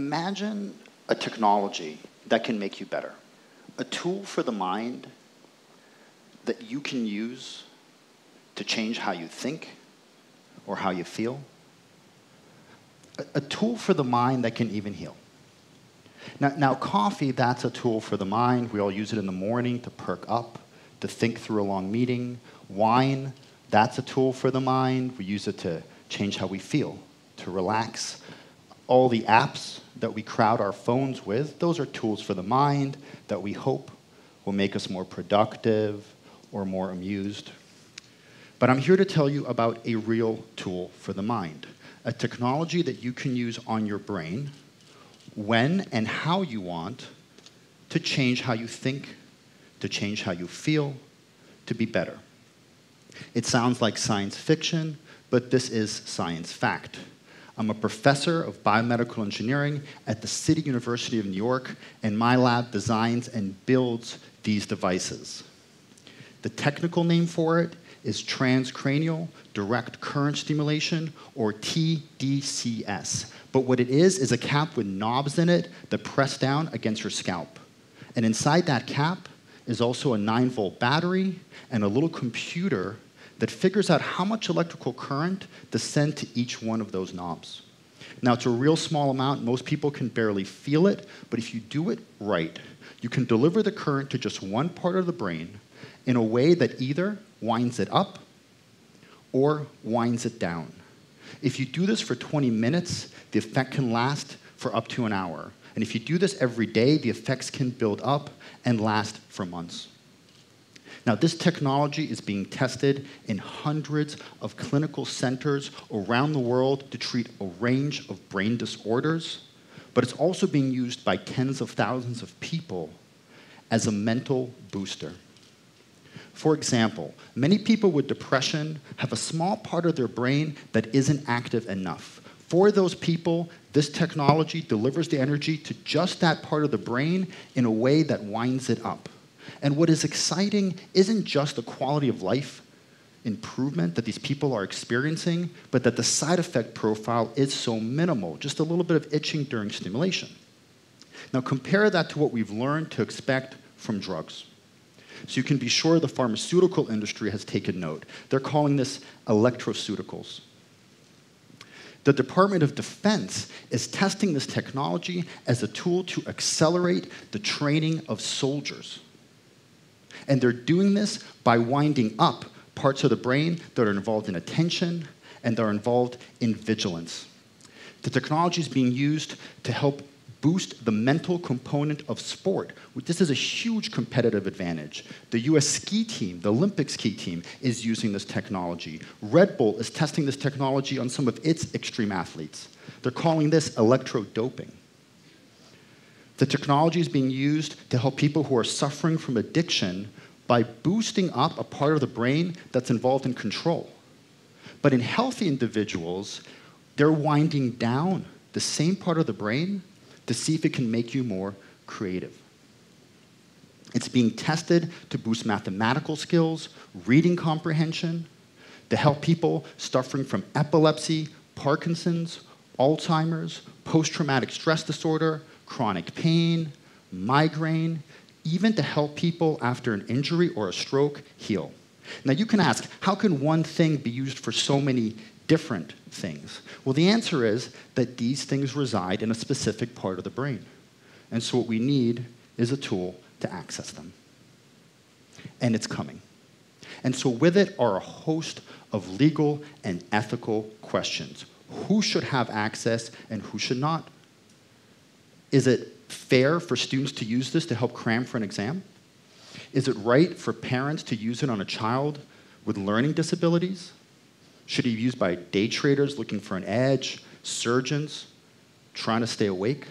Imagine a technology that can make you better, a tool for the mind that you can use to change how you think or how you feel, a tool for the mind that can even heal. Now coffee, that's a tool for the mind. We all use it in the morning to perk up, to think through a long meeting. Wine, that's a tool for the mind. We use it to change how we feel, to relax. All the apps that we crowd our phones with, those are tools for the mind that we hope will make us more productive or more amused. But I'm here to tell you about a real tool for the mind, a technology that you can use on your brain when and how you want to change how you think, to change how you feel, to be better. It sounds like science fiction, but this is science fact. I'm a professor of biomedical engineering at the City University of New York, and my lab designs and builds these devices. The technical name for it is transcranial direct current stimulation, or tDCS. But what it is a cap with knobs in it that press down against your scalp. And inside that cap is also a 9-volt battery and a little computer that figures out how much electrical current to send to each one of those knobs. Now, it's a real small amount. Most people can barely feel it, but if you do it right, you can deliver the current to just one part of the brain in a way that either winds it up or winds it down. If you do this for 20 minutes, the effect can last for up to an hour. And if you do this every day, the effects can build up and last for months. Now, this technology is being tested in hundreds of clinical centers around the world to treat a range of brain disorders, but it's also being used by tens of thousands of people as a mental booster. For example, many people with depression have a small part of their brain that isn't active enough. For those people, this technology delivers the energy to just that part of the brain in a way that winds it up. And what is exciting isn't just the quality of life improvement that these people are experiencing, but that the side effect profile is so minimal, just a little bit of itching during stimulation. Now compare that to what we've learned to expect from drugs. So you can be sure the pharmaceutical industry has taken note. They're calling this electroceuticals. The Department of Defense is testing this technology as a tool to accelerate the training of soldiers. And they're doing this by winding up parts of the brain that are involved in attention and that are involved in vigilance. The technology is being used to help boost the mental component of sport. This is a huge competitive advantage. The US ski team, the Olympic ski team, is using this technology. Red Bull is testing this technology on some of its extreme athletes. They're calling this electro-doping. The technology is being used to help people who are suffering from addiction by boosting up a part of the brain that's involved in control. But in healthy individuals, they're winding down the same part of the brain to see if it can make you more creative. It's being tested to boost mathematical skills, reading comprehension, to help people suffering from epilepsy, Parkinson's, Alzheimer's, post-traumatic stress disorder, chronic pain, migraine, even to help people after an injury or a stroke heal. Now you can ask, how can one thing be used for so many different things? Well, the answer is that these things reside in a specific part of the brain. And so what we need is a tool to access them. And it's coming. And so with it are a host of legal and ethical questions. Who should have access and who should not? Is it fair for students to use this to help cram for an exam? Is it right for parents to use it on a child with learning disabilities? Should it be used by day traders looking for an edge, surgeons trying to stay awake?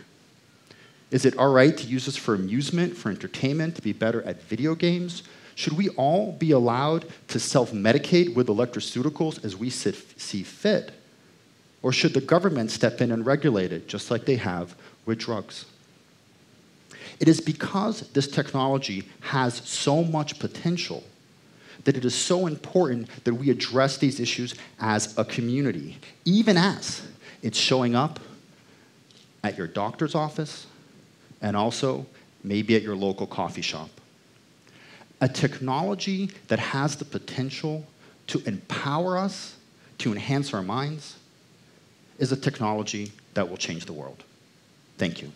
Is it all right to use this for amusement, for entertainment, to be better at video games? Should we all be allowed to self-medicate with electroceuticals as we see fit? Or should the government step in and regulate it, just like they have with drugs? It is because this technology has so much potential that it is so important that we address these issues as a community, even as it's showing up at your doctor's office, and also maybe at your local coffee shop. A technology that has the potential to empower us, to enhance our minds, is a technology that will change the world. Thank you.